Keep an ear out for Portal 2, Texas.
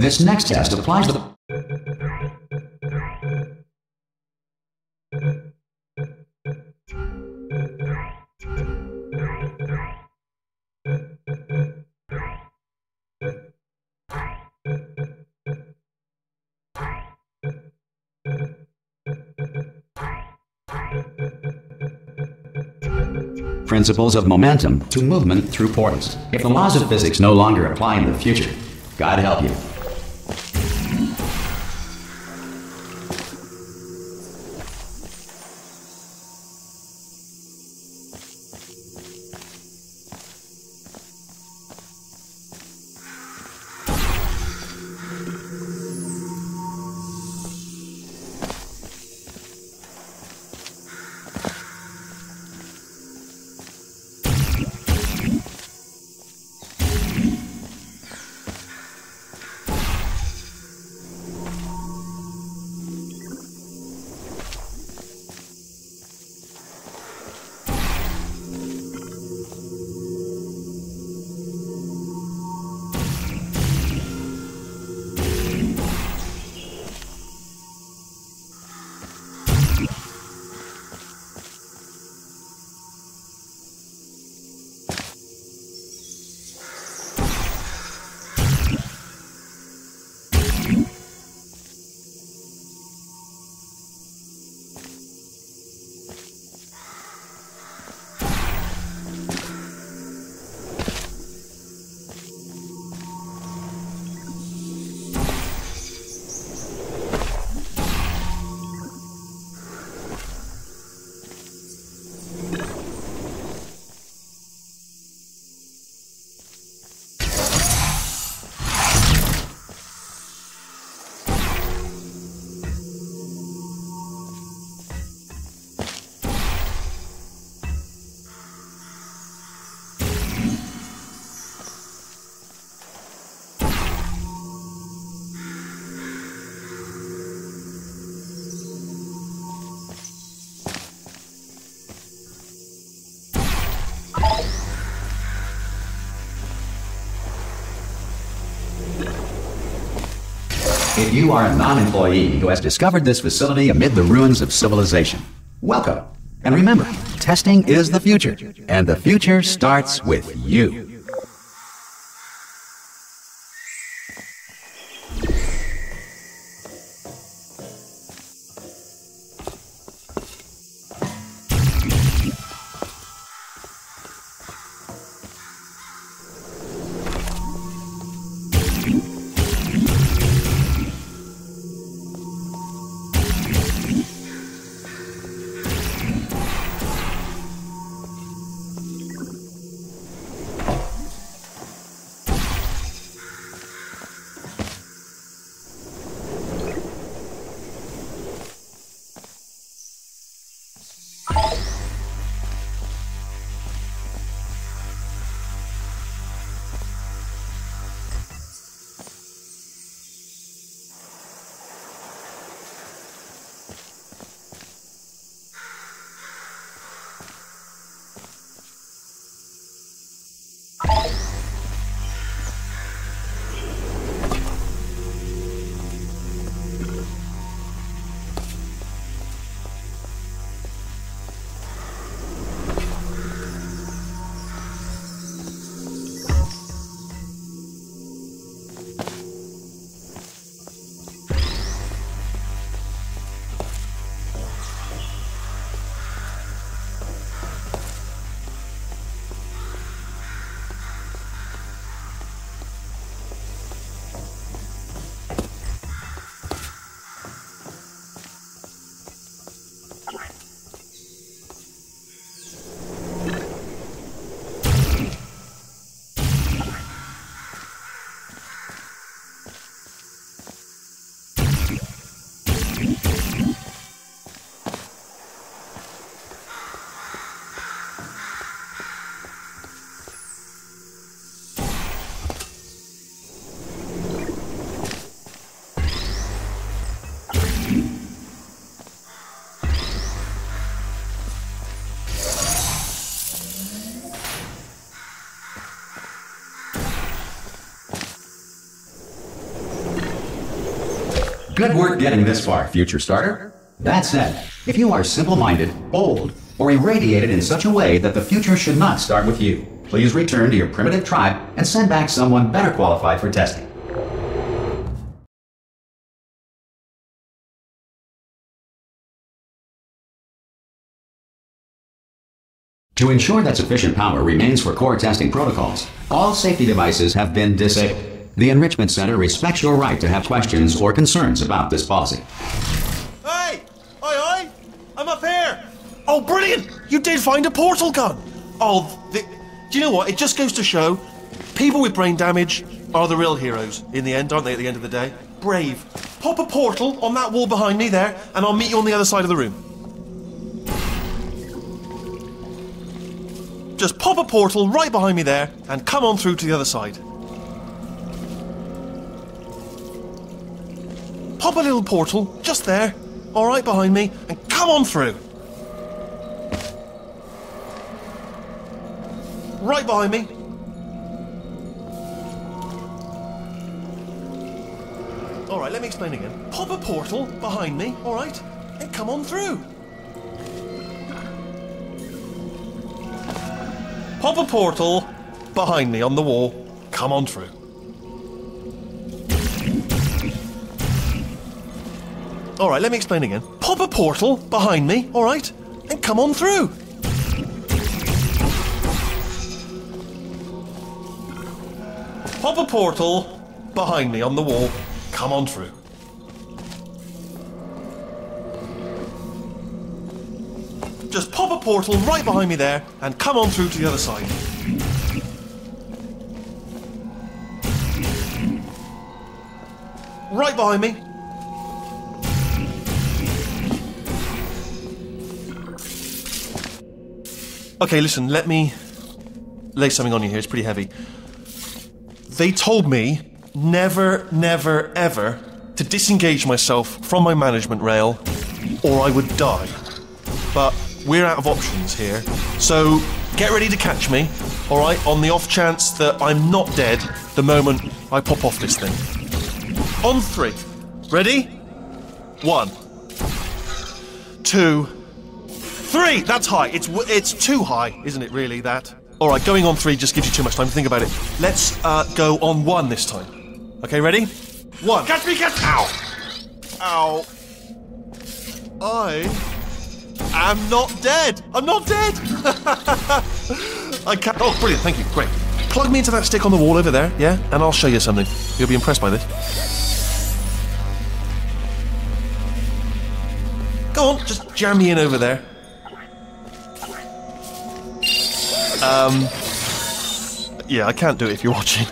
This next test applies to the principles of momentum to movement through portals. If the laws of physics no longer apply in the future, God help you. If you are a non-employee who has discovered this facility amid the ruins of civilization, welcome. And remember, testing is the future, and the future starts with you. Good work getting this far, future starter. That said, if you are simple-minded, bold, or irradiated in such a way that the future should not start with you, please return to your primitive tribe and send back someone better qualified for testing. To ensure that sufficient power remains for core testing protocols, all safety devices have been disabled. The Enrichment Center respects your right to have questions or concerns about this policy. Hey! Oi, oi! I'm up here! Oh, brilliant! You did find a portal gun! Oh, do you know what? It just goes to show, people with brain damage are the real heroes in the end, aren't they, at the end of the day? Brave. Pop a portal on that wall behind me there, and I'll meet you on the other side of the room. Just pop a portal right behind me there, and come on through to the other side. Pop a little portal, just there, all right behind me, and come on through. Right behind me. All right, let me explain again. Pop a portal behind me, all right, and come on through. Pop a portal behind me on the wall. Come on through. All right, let me explain again. Pop a portal behind me, all right, and come on through. Pop a portal behind me on the wall. Come on through. Just pop a portal right behind me there, and come on through to the other side. Right behind me. Okay, listen, let me lay something on you here, it's pretty heavy. They told me never, never, ever to disengage myself from my management rail, or I would die. But we're out of options here, so get ready to catch me, all right, on the off chance that I'm not dead the moment I pop off this thing. On three. Ready? 1, 2, 3! That's high. It's too high, isn't it, really, that? All right, going on 3 just gives you too much time to think about it. Let's go on 1 this time. Okay, ready? 1. Catch me, catch me! Ow! Ow. I'm not dead! I'm not dead! I can't. Oh, brilliant, thank you, great. Plug me into that stick on the wall over there, yeah? And I'll show you something. You'll be impressed by this. Go on, just jam me in over there. Yeah, I can't do it if you're watching.